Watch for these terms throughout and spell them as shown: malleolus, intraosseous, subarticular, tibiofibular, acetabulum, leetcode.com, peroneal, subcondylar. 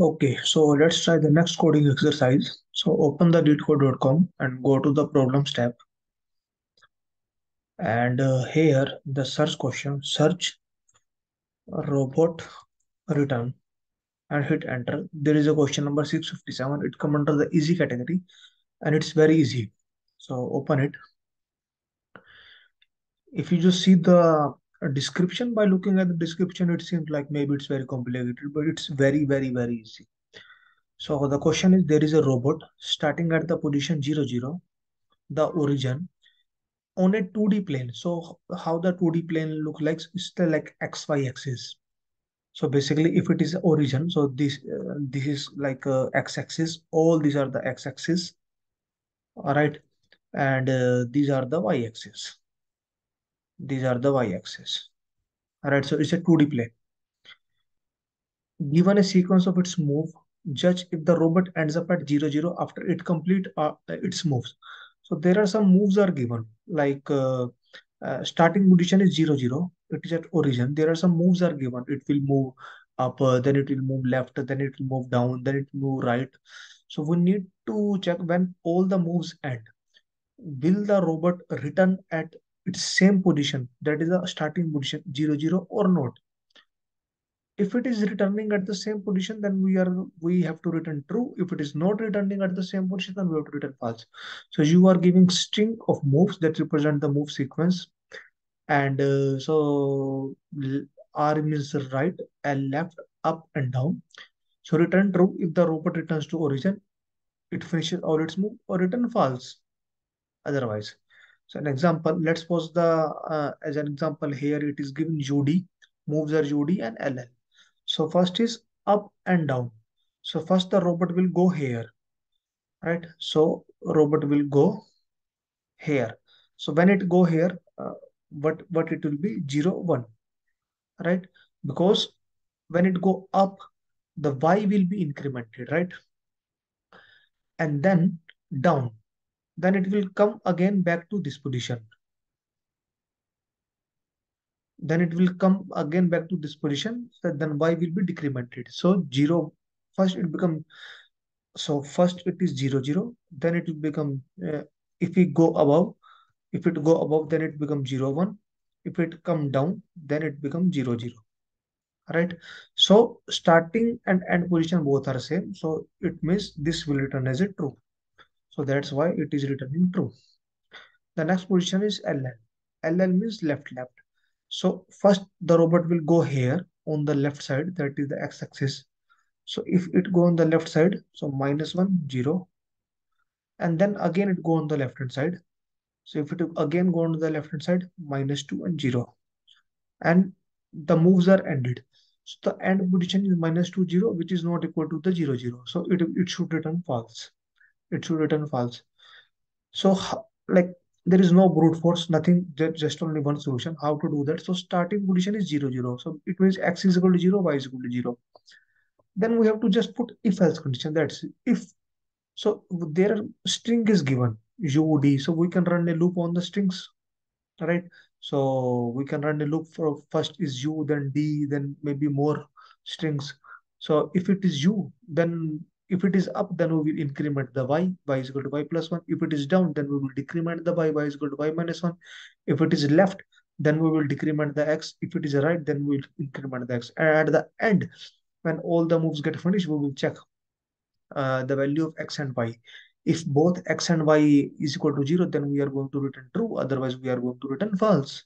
Okay, so let's try the next coding exercise. So open the leetcode.com and go to the problems tab. And here the search question, search robot return, and hit enter. There is a question number 657. It comes under the easy category and it's very easy. So open it. If you just see the description, by looking at the description, it seems like maybe it's very complicated, but it's very easy. So the question is, there is a robot starting at the position 00, the origin, on a 2D plane. So how the 2D plane look like? It's like XY axis. So basically, if it is origin, so this is like X axis. All these are the X axis. All right, and these are the Y axis. These are the Y axis. All right, so it's a 2D plane. Given a sequence of its move, judge if the robot ends up at 00 after it complete its moves. So there are some moves are given, like starting position is 00. It is at origin. There are some moves are given. It will move up, then it will move left, then it will move down, then it will move right. So we need to check when all the moves end. Will the robot return at its same position, that is the starting position 00, or not? If it is returning at the same position, then we have to return true. If it is not returning at the same position, then we have to return false. So you are giving string of moves that represent the move sequence. And so R means right, L left, up and down. So return true if the robot returns to origin, it finishes all its move, or return false otherwise. So an example, let's pose the, as an example here, it is given UD, moves are UD and LL. So first is up and down. So first the robot will go here, right? So robot will go here. So when it go here, what it will be? 0, 1, right? Because when it go up, the Y will be incremented, right? And then down. Then it will come again back to this position. Then it will come again back to this position. So then Y will be decremented. So 0, first it become, so first it is 00. Then it will become, if we go above, if it go above, then it becomes 01. If it come down, then it becomes 00. Right. So starting and end position both are same. So it means this will return as a true. So that's why it is returning true. The next position is LL. LL means left, left. So first the robot will go here on the left side, that is the X axis. So if it go on the left side, so -1, 0. And then again it go on the left hand side. So if it again go on the left hand side, -2 and 0. And the moves are ended. So the end position is -2, 0, which is not equal to the 00. So it should return false. It should return false. So like there is no brute force, nothing, just only one solution how to do that. So starting position is 00. So it means X is equal to 0, Y is equal to 0. Then we have to just put if else condition, that's if. So their string is given UD. So we can run a loop on the strings, right? So we can run a loop for first is U, then D, then maybe more strings. So if it is U, then if it is up, then we will increment the Y, Y is equal to Y plus 1. If it is down, then we will decrement the Y, Y is equal to Y minus 1. If it is left, then we will decrement the X. If it is right, then we will increment the X. And at the end, when all the moves get finished, we will check the value of X and Y. If both X and Y is equal to 0, then we are going to return true. Otherwise, we are going to return false.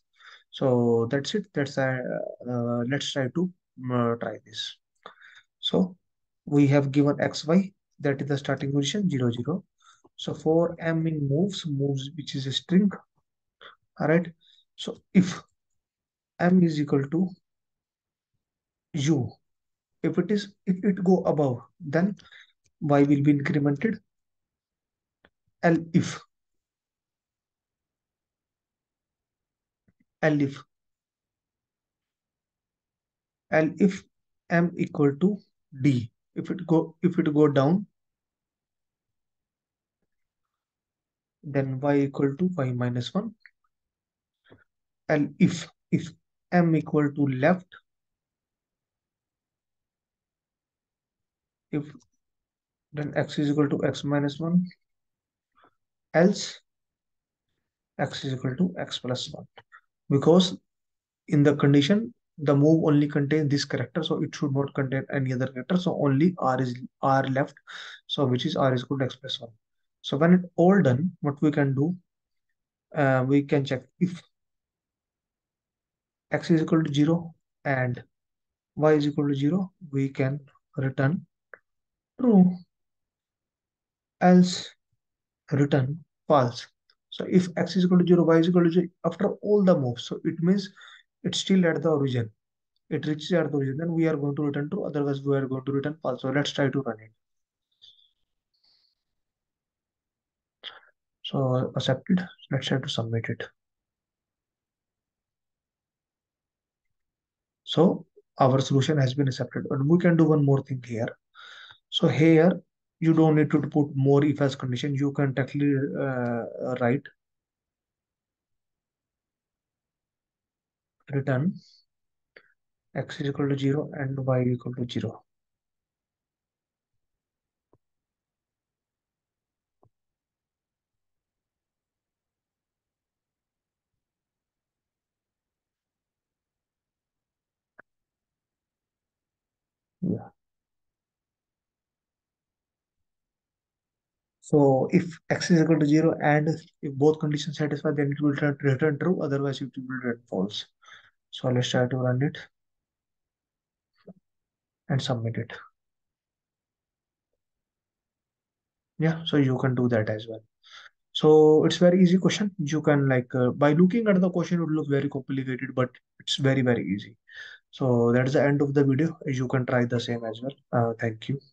So that's it. That's let's try to try this. So we have given XY, that is the starting position 00. So for M in moves, which is a string. All right. So if M is equal to U, if it go above, then Y will be incremented. L if M equal to D, if it go down, then Y equal to Y minus 1. L if M equal to left, if then x is equal to x minus 1, else x is equal to x plus 1. Because in the condition, the move only contains this character, so it should not contain any other character. So only r left, so which is r is equal to x plus 1. So when it's all done, what we can do, we can check if x is equal to 0 and y is equal to 0, we can return true, else return false. So if x is equal to 0, y is equal to 0, after all the moves, so it means it's still at the origin. It reaches at the origin, then we are going to return true, otherwise we are going to return false. So let's try to run it. So accepted, let's try to submit it. So our solution has been accepted, and we can do one more thing here. So here you don't need to put more if-else condition. You can technically write return x is equal to 0 and y is equal to 0. Yeah. So if x is equal to 0 and if both conditions satisfy, then it will return true, otherwise it will return false. So let's try to run it and submit it. Yeah, so you can do that as well. So it's very easy question. You can like, by looking at the question, it would look very complicated, but it's very, very easy. So that's the end of the video. You can try the same as well. Thank you.